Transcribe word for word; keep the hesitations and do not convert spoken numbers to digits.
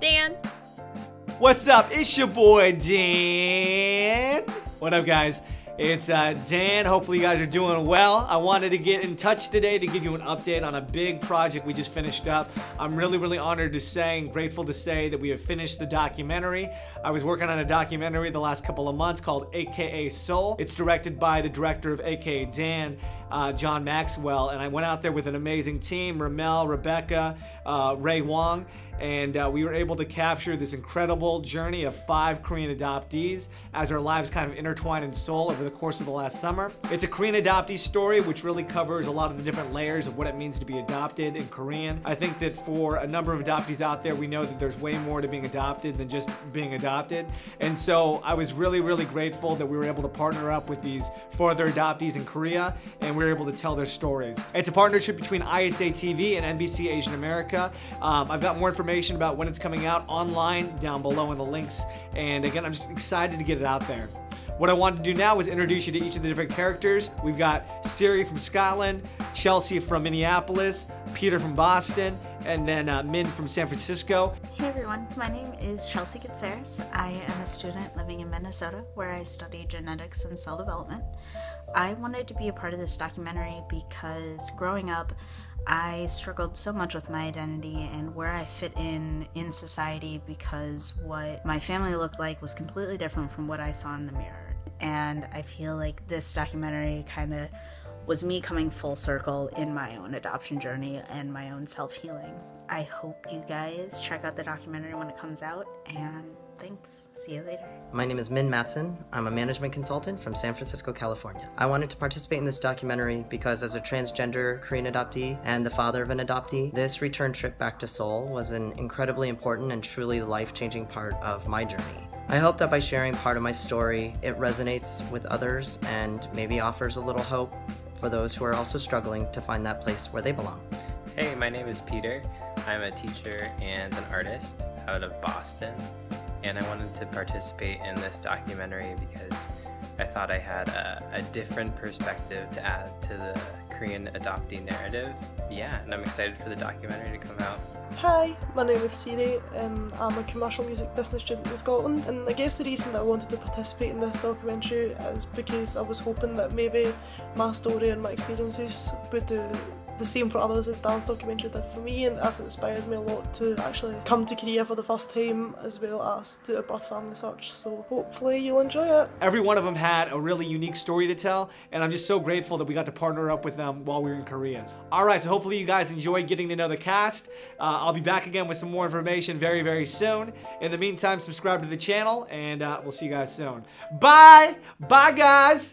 Dan. What's up? It's your boy, Dan. What up, guys? It's uh, Dan. Hopefully you guys are doing well. I wanted to get in touch today to give you an update on a big project we just finished up. I'm really, really honored to say and grateful to say that we have finished the documentary. I was working on a documentary the last couple of months called A K A Soul. It's directed by the director of A K A Dan, uh, John Maxwell, and I went out there with an amazing team, Rommel, Rebecca, uh, Ray Wong, and uh, we were able to capture this incredible journey of five Korean adoptees as our lives kind of intertwined in Seoul over the course of the last summer. It's a Korean adoptee story which really covers a lot of the different layers of what it means to be adopted in Korean. I think that for a number of adoptees out there, we know that there's way more to being adopted than just being adopted. And so I was really, really grateful that we were able to partner up with these further adoptees in Korea, and we were able to tell their stories. It's a partnership between I S A T V and N B C Asian America. Um, I've got more information about when it's coming out online down below in the links. And again, I'm just excited to get it out there. What I wanted to do now was introduce you to each of the different characters. We've got Siri from Scotland, Chelsea from Minneapolis, Peter from Boston, and then uh, Min from San Francisco. Hey everyone, my name is Chelsea Gonsares. I am a student living in Minnesota where I study genetics and cell development. I wanted to be a part of this documentary because growing up, I struggled so much with my identity and where I fit in in society because what my family looked like was completely different from what I saw in the mirror. And I feel like this documentary kind of was me coming full circle in my own adoption journey and my own self-healing. I hope you guys check out the documentary when it comes out, and thanks. See you later. My name is Min Matson. I'm a management consultant from San Francisco, California. I wanted to participate in this documentary because as a transgender Korean adoptee and the father of an adoptee, this return trip back to Seoul was an incredibly important and truly life-changing part of my journey. I hope that by sharing part of my story, it resonates with others and maybe offers a little hope for those who are also struggling to find that place where they belong. Hey, my name is Peter. I'm a teacher and an artist out of Boston. And I wanted to participate in this documentary because I thought I had a, a different perspective to add to the Korean adoptee narrative. Yeah, and I'm excited for the documentary to come out. Hi, my name is Siri and I'm a commercial music business student in Scotland, and I guess the reason that I wanted to participate in this documentary is because I was hoping that maybe my story and my experiences would do the same for others as Dan's documentary did for me, and that's inspired me a lot to actually come to Korea for the first time as well as do a birth family search, so hopefully you'll enjoy it. Every one of them had a really unique story to tell, and I'm just so grateful that we got to partner up with them while we were in Korea. Alright, so hopefully you guys enjoyed getting to know the cast. Uh, I'll be back again with some more information very, very soon. In the meantime, subscribe to the channel, and uh, we'll see you guys soon. Bye! Bye, guys!